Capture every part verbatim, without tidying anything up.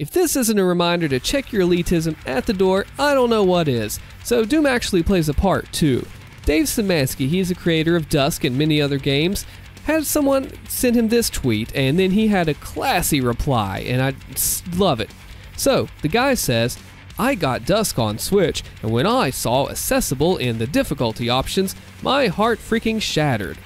If this isn't a reminder to check your elitism at the door, I don't know what is. So Doom actually plays a part too. Dave Szymanski, he's a creator of Dusk and many other games, had someone send him this tweet, and then he had a classy reply, and I love it. So, the guy says, "I got Dusk on Switch, and when I saw accessible in the difficulty options, my heart freaking shattered."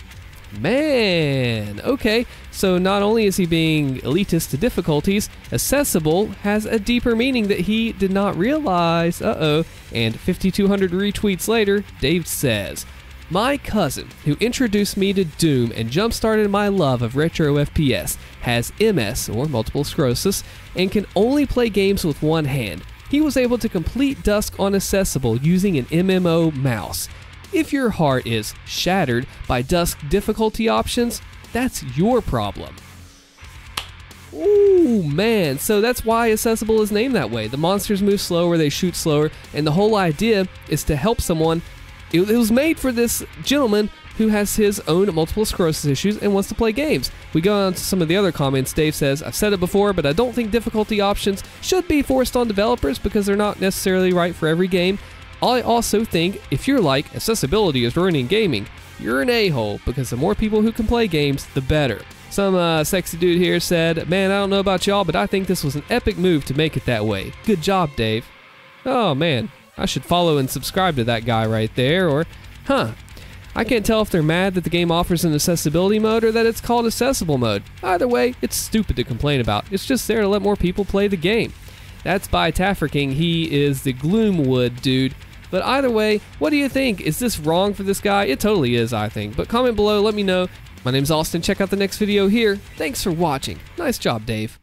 Man, okay, so not only is he being elitist to difficulties, accessible has a deeper meaning that he did not realize. Uh-oh. And fifty-two hundred retweets later, Dave says, "My cousin, who introduced me to Doom and jump-started my love of retro F P S, has M S, or multiple sclerosis, and can only play games with one hand. He was able to complete Dusk on accessible using an M M O mouse. If your heart is shattered by Dusk difficulty options, that's your problem." Ooh, man, so that's why accessible is named that way. The monsters move slower, they shoot slower, and the whole idea is to help someone. It, it was made for this gentleman who has his own multiple sclerosis issues and wants to play games. We go on to some of the other comments. Dave says, "I've said it before, but I don't think difficulty options should be forced on developers because they're not necessarily right for every game. I also think if you're like, accessibility is ruining gaming, you're an a-hole, because the more people who can play games, the better." Some uh, sexy dude here said, "Man, I don't know about y'all, but I think this was an epic move to make it that way. Good job, Dave." Oh man, I should follow and subscribe to that guy right there, or, huh. I can't tell if they're mad that the game offers an accessibility mode or that it's called accessible mode. Either way, it's stupid to complain about. It's just there to let more people play the game. That's by Taffer King. He is the Gloomwood dude. But either way, what do you think? Is this wrong for this guy? It totally is, I think. But comment below, let me know. My name's Austin. Check out the next video here. Thanks for watching. Nice job, Dave.